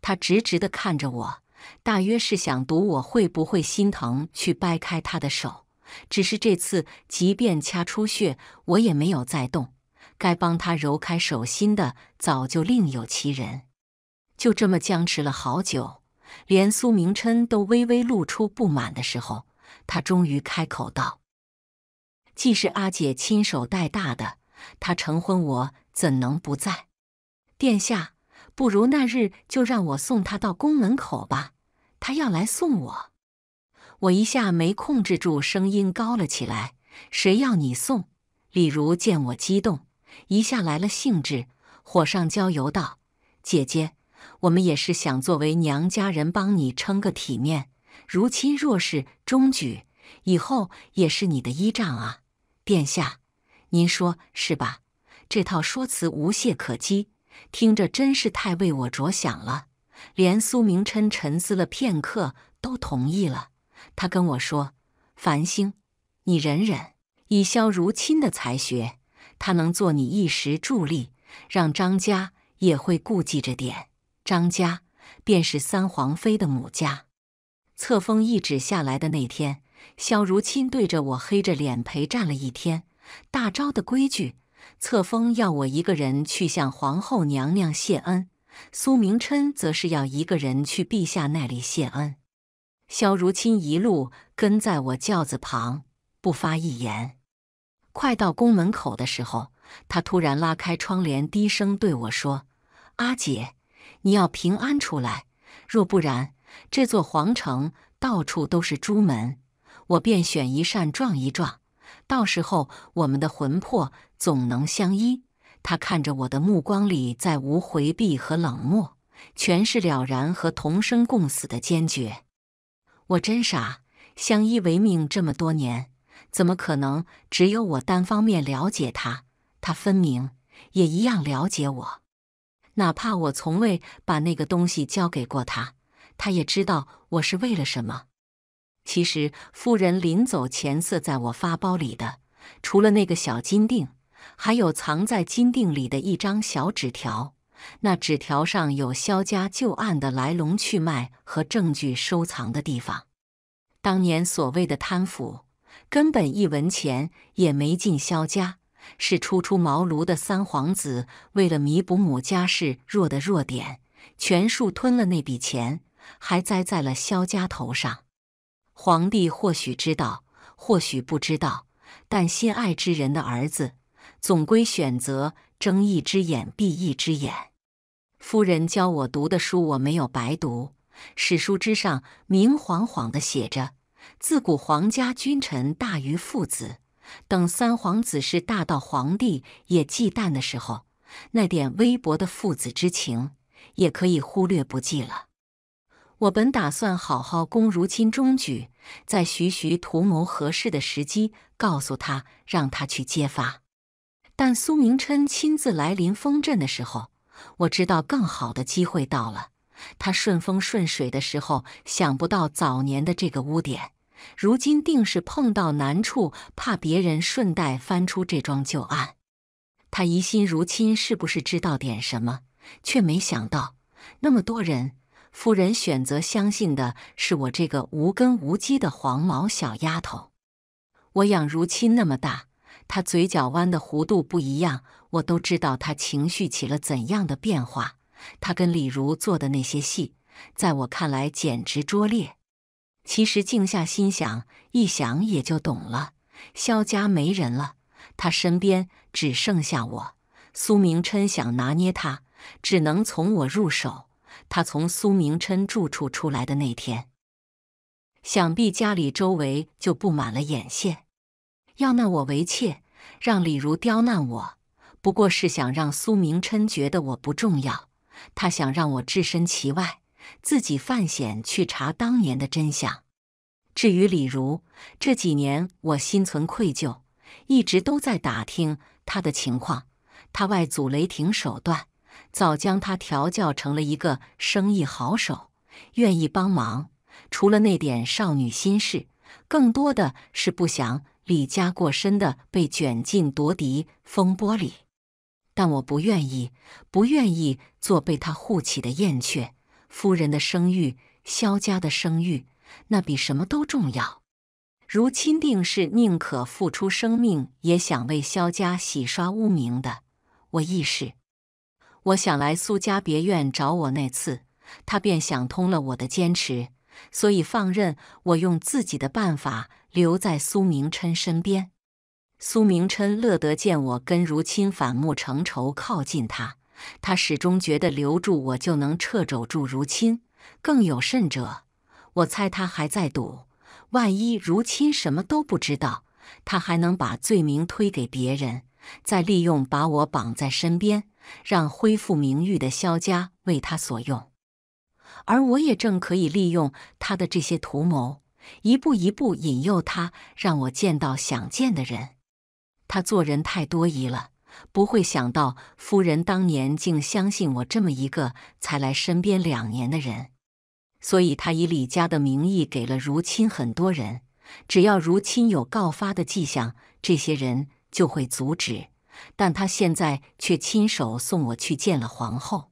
他直直地看着我，大约是想赌我会不会心疼去掰开他的手。只是这次即便掐出血，我也没有再动，该帮他揉开手心的早就另有其人。就这么僵持了好久，连苏明琛都微微露出不满的时候，他终于开口道：“既是阿姐亲手带大的，她成婚我怎能不在？殿下，不如那日就让我送她到宫门口吧，她要来送我。”我一下没控制住声音高了起来：“谁要你送？”李如见我激动，一下来了兴致，火上浇油道：“姐姐，我们也是想作为娘家人帮你撑个体面，如亲若是中举，以后也是你的依仗啊。殿下，您说是吧？”这套说辞无懈可击，听着真是太为我着想了。连苏明琛沉思了片刻都同意了。他跟我说：“繁星，你忍忍，以萧如清的才学，他能做你一时助力，让张家也会顾忌着点。张家便是三皇妃的母家。”册封懿旨下来的那天，萧如清对着我黑着脸陪站了一天。大昭的规矩，册封要我一个人去向皇后娘娘谢恩，苏明琛则是要一个人去陛下那里谢恩。萧如清一路跟在我轿子旁，不发一言。快到宫门口的时候，他突然拉开窗帘，低声对我说：“阿姐，你要平安出来，若不然，这座皇城到处都是朱门，我便选一扇撞一撞，到时候我们的魂魄总能相依。”他看着我的目光里再无回避和冷漠，全是了然和同生共死的坚决。我真傻，相依为命这么多年，怎么可能只有我单方面了解他？他分明也一样了解我。哪怕我从未把那个东西交给过他，他也知道我是为了什么。其实夫人临走前塞在我发包里的，除了那个小金锭，还有藏在金锭里的一张小纸条。那纸条上有萧家旧案的来龙去脉和证据收藏的地方。当年所谓的贪腐，根本一文钱也没进萧家，是初出茅庐的三皇子为了弥补母家世弱的弱点，全数吞了那笔钱，还栽在了萧家头上。皇帝或许知道，或许不知道，但心爱之人的儿子，总归选择睁一只眼闭一只眼。夫人教我读的书，我没有白读。史书之上明晃晃地写着：自古皇家君臣大于父子，等三皇子是大到皇帝也忌惮的时候，那点微薄的父子之情也可以忽略不计了。我本打算好好攻如金中举，在徐徐图谋合适的时机告诉他，让他去揭发。但苏明琛亲自来临丰镇的时候，我知道更好的机会到了。他顺风顺水的时候，想不到早年的这个污点，如今定是碰到难处，怕别人顺带翻出这桩旧案。他疑心如今是不是知道点什么，却没想到那么多人，夫人选择相信的是我这个无根无基的黄毛小丫头。我养如今那么大，他嘴角弯的弧度不一样，我都知道他情绪起了怎样的变化。他跟李如做的那些戏，在我看来简直拙劣。其实静下心想一想，也就懂了。萧家没人了，他身边只剩下我。苏明琛想拿捏他，只能从我入手。他从苏明琛住处出来的那天，想必家里周围就布满了眼线。要纳我为妾，让李如刁难我，不过是想让苏明琛觉得我不重要。他想让我置身其外，自己犯险去查当年的真相。至于李如，这几年我心存愧疚，一直都在打听他的情况。他外祖雷霆手段，早将他调教成了一个生意好手，愿意帮忙。除了那点少女心事，更多的是不想李家过深的被卷进夺嫡风波里，但我不愿意做被他护起的燕雀。夫人的声誉，萧家的声誉，那比什么都重要。如钦定是宁可付出生命，也想为萧家洗刷污名的。我亦是。我想来苏家别院找我那次，他便想通了我的坚持，所以放任我用自己的办法留在苏明琛身边。苏明琛乐得见我跟如钦反目成仇，靠近他。他始终觉得留住我就能掣肘住如钦，更有甚者，我猜他还在赌，万一如钦什么都不知道，他还能把罪名推给别人，再利用把我绑在身边，让恢复名誉的萧家为他所用。而我也正可以利用他的这些图谋，一步一步引诱他，让我见到想见的人。他做人太多疑了，不会想到夫人当年竟相信我这么一个才来身边2年的人。所以他以李家的名义给了如钦很多人，只要如钦有告发的迹象，这些人就会阻止。但他现在却亲手送我去见了皇后。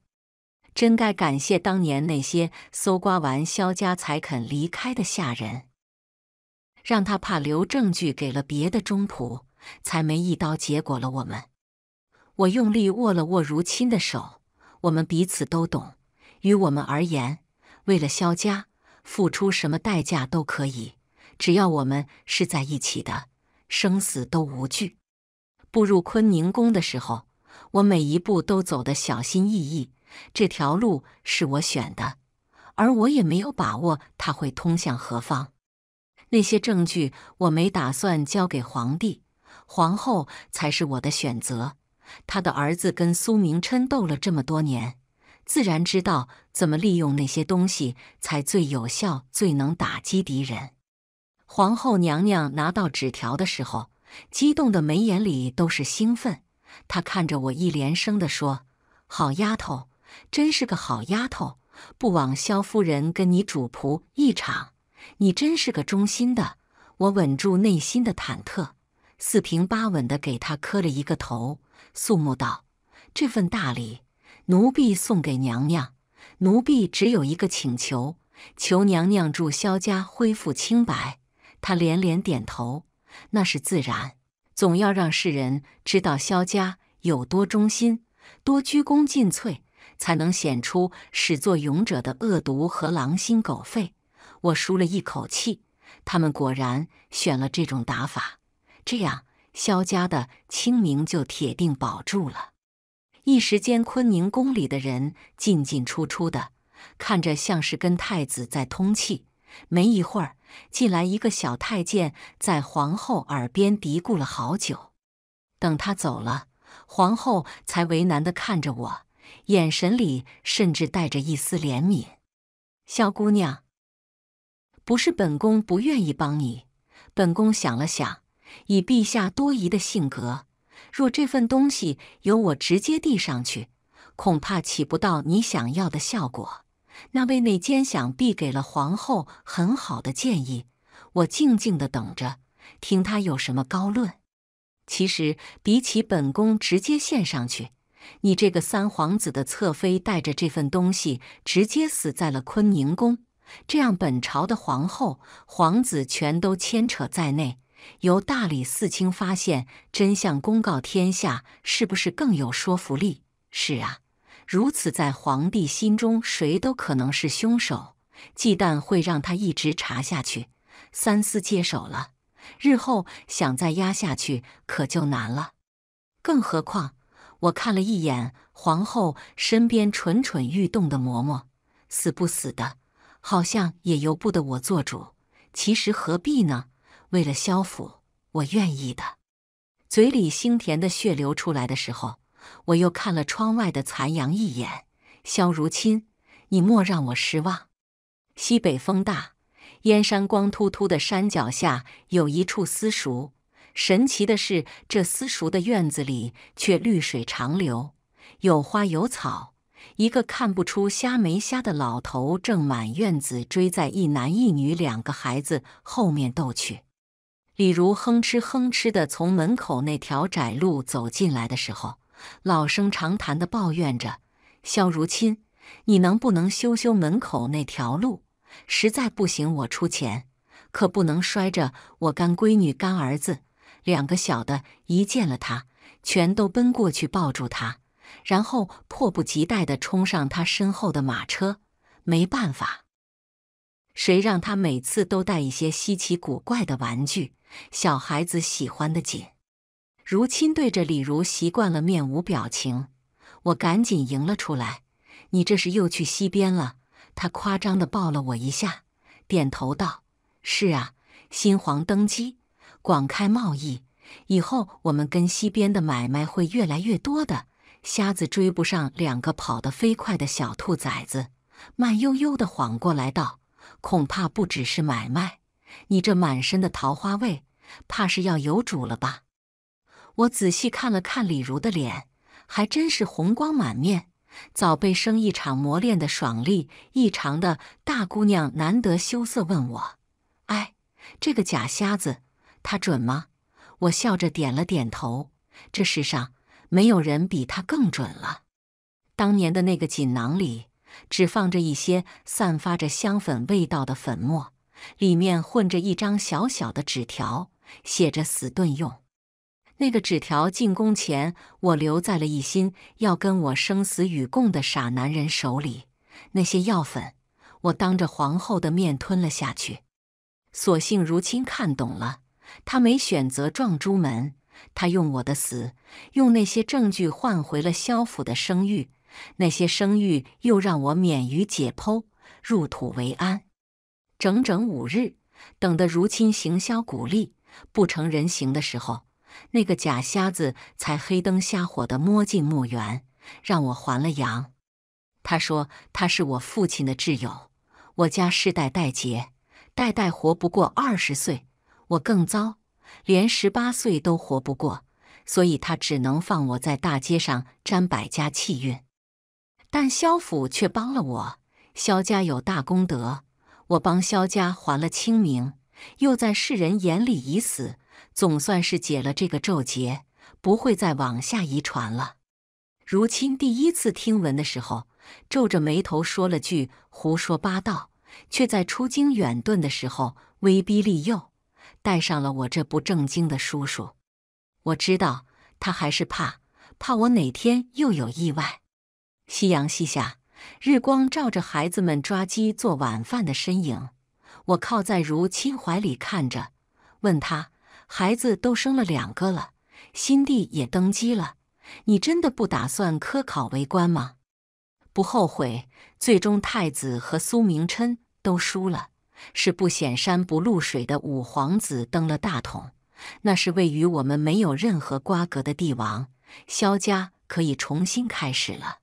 真该感谢当年那些搜刮完萧家才肯离开的下人，让他怕留证据给了别的中仆，才没一刀结果了我们。我用力握了握如钦的手，我们彼此都懂。于我们而言，为了萧家，付出什么代价都可以，只要我们是在一起的，生死都无惧。步入坤宁宫的时候，我每一步都走得小心翼翼。这条路是我选的，而我也没有把握它会通向何方。那些证据我没打算交给皇帝，皇后才是我的选择。他的儿子跟苏明琛斗了这么多年，自然知道怎么利用那些东西才最有效，最能打击敌人。皇后娘娘拿到纸条的时候，激动的眉眼里都是兴奋。她看着我一连声地说：好丫头，真是个好丫头，不枉萧夫人跟你主仆一场，你真是个忠心的。”我稳住内心的忐忑，四平八稳地给他磕了一个头，肃穆道：“这份大礼，奴婢送给娘娘。奴婢只有一个请求，求娘娘助萧家恢复清白。”他连连点头：“那是自然，总要让世人知道萧家有多忠心，多鞠躬尽瘁，才能显出始作俑者的恶毒和狼心狗肺。”我舒了一口气。他们果然选了这种打法，这样萧家的清明就铁定保住了。一时间，坤宁宫里的人进进出出的，看着像是跟太子在通气。没一会儿，进来一个小太监，在皇后耳边嘀咕了好久。等他走了，皇后才为难地看着我，眼神里甚至带着一丝怜悯。萧姑娘，不是本宫不愿意帮你，本宫想了想，以陛下多疑的性格，若这份东西由我直接递上去，恐怕起不到你想要的效果。那位内监想必给了皇后很好的建议，我静静地等着，听他有什么高论。其实比起本宫直接献上去，你这个三皇子的侧妃带着这份东西直接死在了坤宁宫。这样，本朝的皇后、皇子全都牵扯在内，由大理寺卿发现真相，公告天下，是不是更有说服力？是啊，如此在皇帝心中，谁都可能是凶手，忌惮会让他一直查下去，三思接手了，日后想再压下去可就难了。更何况，我看了一眼皇后身边蠢蠢欲动的嬷嬷，死不死的，好像也由不得我做主。其实何必呢？为了萧府，我愿意的。嘴里腥甜的血流出来的时候，我又看了窗外的残阳一眼。萧如亲，你莫让我失望。西北风大，燕山光秃秃的山脚下有一处私塾。神奇的是，这私塾的院子里却绿水长流，有花有草。一个看不出瞎没瞎的老头正满院子追在一男一女两个孩子后面斗去。李如哼哧哼哧地从门口那条窄路走进来的时候，老生常谈地抱怨着：“萧如亲，你能不能修修门口那条路？实在不行我出钱，可不能摔着我干闺女干儿子。”两个小的一见了他，全都奔过去抱住他，然后迫不及待地冲上他身后的马车。没办法，谁让他每次都带一些稀奇古怪的玩具，小孩子喜欢得紧。如亲对着李如习惯了面无表情，我赶紧迎了出来。“你这是又去西边了？”他夸张地抱了我一下，点头道：“是啊，新皇登基，广开贸易，以后我们跟西边的买卖会越来越多的。瞎子追不上两个跑得飞快的小兔崽子。”慢悠悠地晃过来道：“恐怕不只是买卖，你这满身的桃花味，怕是要有主了吧？”我仔细看了看李如的脸，还真是红光满面，早被生一场磨练的爽利异常的大姑娘难得羞涩问我：“哎，这个假瞎子，他准吗？”我笑着点了点头。这世上没有人比他更准了。当年的那个锦囊里只放着一些散发着香粉味道的粉末，里面混着一张小小的纸条，写着“死遁用”。那个纸条进宫前我留在了一心要跟我生死与共的傻男人手里。那些药粉，我当着皇后的面吞了下去。所幸如亲看懂了，他没选择撞朱门。他用我的死，用那些证据换回了萧府的声誉，那些声誉又让我免于解剖，入土为安。整整5日，等得如亲行销骨立不成人形的时候，那个假瞎子才黑灯瞎火地摸进墓园，让我还了阳。他说他是我父亲的挚友，我家世代代结，代代活不过20岁，我更糟，连18岁都活不过，所以他只能放我在大街上沾百家气运。但萧府却帮了我，萧家有大功德，我帮萧家还了清明，又在世人眼里已死，总算是解了这个咒结，不会再往下遗传了。”如亲第一次听闻的时候，皱着眉头说了句胡说八道，却在出京远遁的时候威逼利诱，带上了我这不正经的叔叔。我知道他还是怕我哪天又有意外。夕阳西下，日光照着孩子们抓鸡做晚饭的身影，我靠在如亲怀里看着，问他：“孩子都生了2个了，新弟也登基了，你真的不打算科考为官吗？”“不后悔。最终太子和苏明琛都输了，是不显山不露水的五皇子登了大统，那是位于我们没有任何瓜葛的帝王。萧家可以重新开始了。”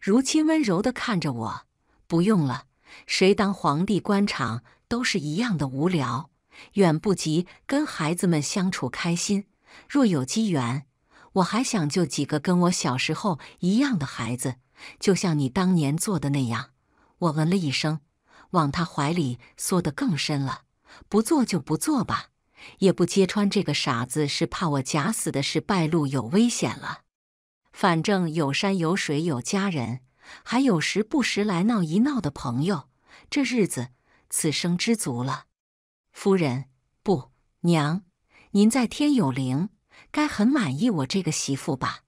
如亲温柔地看着我：“不用了，谁当皇帝官场都是一样的无聊，远不及跟孩子们相处开心。若有机缘，我还想救几个跟我小时候一样的孩子，就像你当年做的那样。”我嗯了一声，往他怀里缩得更深了。不做就不做吧，也不揭穿这个傻子是怕我假死的事败露有危险了。反正有山有水有家人，还有时不时来闹一闹的朋友，这日子此生知足了。“夫人，不，娘，您在天有灵，该很满意我这个媳妇吧？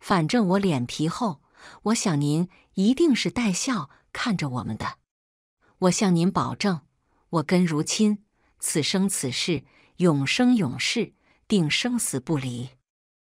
反正我脸皮厚，我想您一定是带笑看着我们的。我向您保证，我跟如亲此生此世，永生永世，定生死不离。”